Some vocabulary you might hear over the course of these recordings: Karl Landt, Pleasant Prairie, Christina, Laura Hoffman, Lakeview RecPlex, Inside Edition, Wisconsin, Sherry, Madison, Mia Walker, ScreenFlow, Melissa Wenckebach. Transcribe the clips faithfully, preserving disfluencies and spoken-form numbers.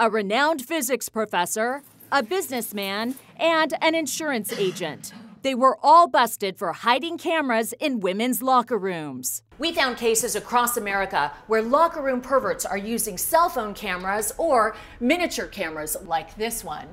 a renowned physics professor, a businessman, and an insurance agent. They were all busted for hiding cameras in women's locker rooms. We found cases across America where locker room perverts are using cell phone cameras or miniature cameras like this one.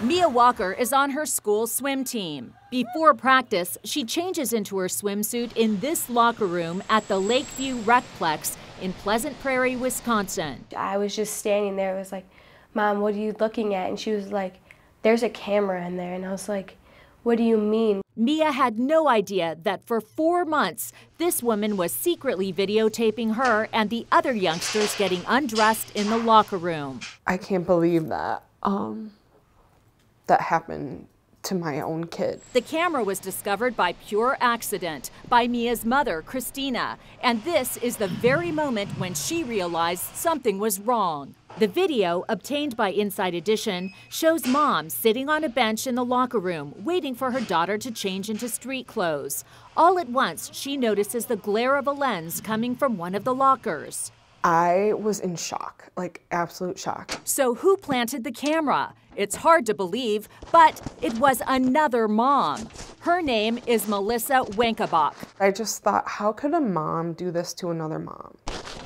Mia Walker is on her school swim team. Before practice, she changes into her swimsuit in this locker room at the Lakeview RecPlex in Pleasant Prairie, Wisconsin. I was just standing there. I was like, "Mom, what are you looking at?" And she was like, "There's a camera in there." And I was like, "What do you mean?" Mia had no idea that for four months, this woman was secretly videotaping her and the other youngsters getting undressed in the locker room. I can't believe that um, that happened to my own kid. The camera was discovered by pure accident by Mia's mother, Christina, and this is the very moment when she realized something was wrong. The video, obtained by Inside Edition, shows mom sitting on a bench in the locker room, waiting for her daughter to change into street clothes. All at once, she notices the glare of a lens coming from one of the lockers. I was in shock, like absolute shock. So who planted the camera? It's hard to believe, but it was another mom. Her name is Melissa Wenckebach. I just thought, how could a mom do this to another mom?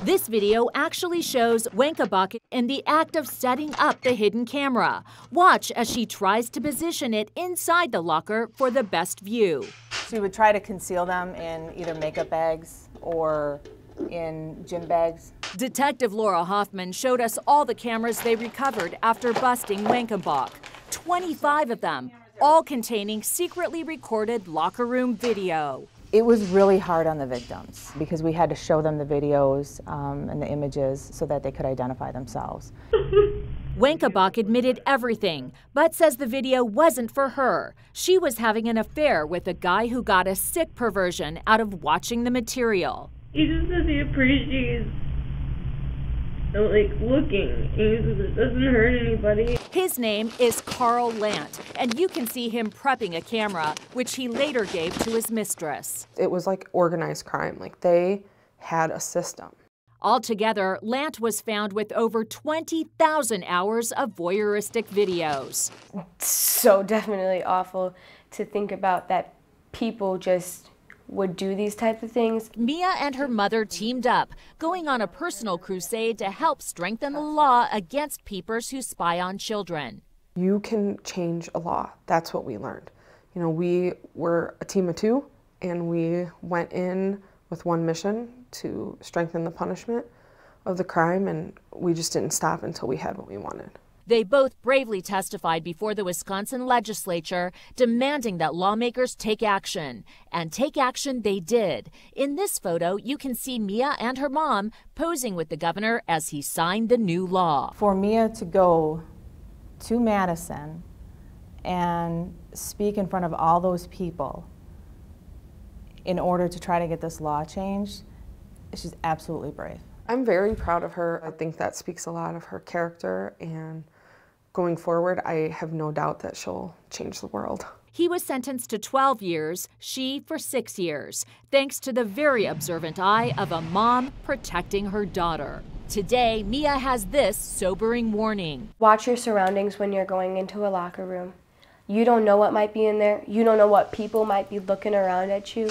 This video actually shows Wenckebach in the act of setting up the hidden camera. Watch as she tries to position it inside the locker for the best view. She would try to conceal them in either makeup bags or in gym bags. Detective Laura Hoffman showed us all the cameras they recovered after busting Wenckebach. twenty-five of them, all containing secretly recorded locker room video. It was really hard on the victims because we had to show them the videos um, and the images so that they could identify themselves. Wenckebach admitted everything, but says the video wasn't for her. She was having an affair with a guy who got a sick perversion out of watching the material. He just doesn't appreciate, like, looking. He just doesn't hurt anybody. His name is Karl Landt, and you can see him prepping a camera, which he later gave to his mistress. It was like organized crime. Like, they had a system. Altogether, Landt was found with over twenty thousand hours of voyeuristic videos. It's so definitely awful to think about that people just would do these type of things. Mia and her mother teamed up, going on a personal crusade to help strengthen the law against peepers who spy on children. You can change a law. That's what we learned. You know, we were a team of two, and we went in with one mission to strengthen the punishment of the crime, and we just didn't stop until we had what we wanted. They both bravely testified before the Wisconsin legislature, demanding that lawmakers take action. And take action they did. In this photo, you can see Mia and her mom posing with the governor as he signed the new law. For Mia to go to Madison and speak in front of all those people in order to try to get this law changed, she's absolutely brave. I'm very proud of her. I think that speaks a lot of her character, and going forward, I have no doubt that she'll change the world. He was sentenced to twelve years, she for six years, thanks to the very observant eye of a mom protecting her daughter. Today, Mia has this sobering warning. Watch your surroundings when you're going into a locker room. You don't know what might be in there. You don't know what people might be looking around at you.